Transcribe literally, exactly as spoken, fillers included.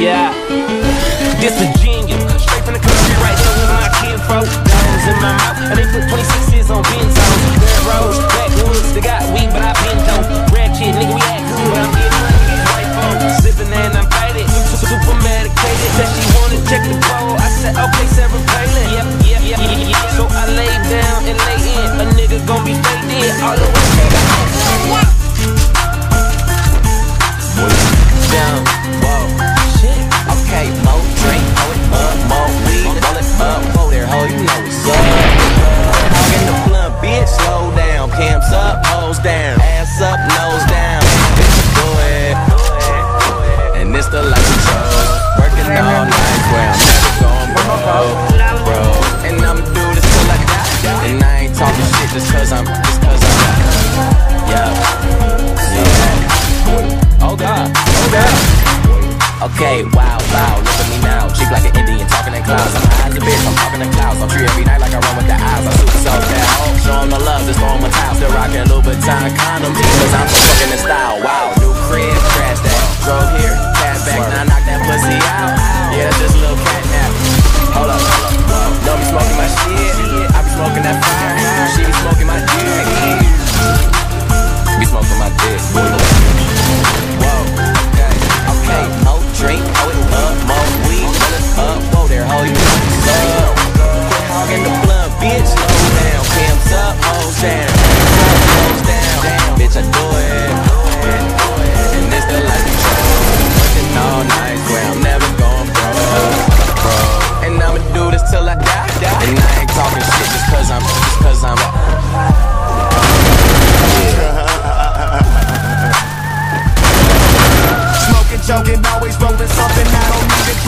Yeah, this a genius, straight from the country, right? So with my kid, bro, diamonds in my mouth, and they put twenty-sixes on Benzos. Red roads, black woods, they got weed, but I been dope. Red kid, nigga, we act cool, but I'm getting money, get white phone. Sippin' and I'm faded, super medicated. Said she wanna check the phone, I said, okay, Sarah Palin. Yep, yep, yep, yep, yep. So I lay down and lay in, a nigga gon' be fake dead all the way down. Whoa. Okay, more drink, hold it up, more weed, roll it up, whoa there, ho, you know it's up. Hog in the blunt, bitch, slow down, camps up, hoes down, ass up, nose down. It's a boy, and it's the life of show. Working all night, where I'm never going broke, bro. And I'ma do this till I die, and I ain't talking shit just cause I'm, just cause I'm out. Yeah, yeah. Oh God, oh God. Okay, wow, wow, look at me now. Cheap like an Indian, talking in clouds. I'm high as a bitch, I'm talking in clouds. I'm true every night like I run with the eyes. I'm super so down. Show them the love, just throw them a towel. Still rocking Louboutin condoms, cause I'm so fucking in style. Wow, new crib, trash that. Drove here, cat back, now knock that pussy out. Yeah, that's just a little cat nap. Hold up, hold up, whoa. Don't be smoking my shit. I be smoking that fire. She be smoking my dick. Be smoking my dick. Whoa, okay, okay, no. Drink, hold it up, more weed, roll it up, whoa there, ho, you know it's up. Quit hogging the blunt, bitch, slow down, camps up, hoes down, hoes down, down, bitch, I do it, and it's the life we chose. Working all night, where I'm never going broke, and I'ma do this till I die, die. And I ain't talking shit just cause I'm, just cause I'm joking, always rolling something, I don't need to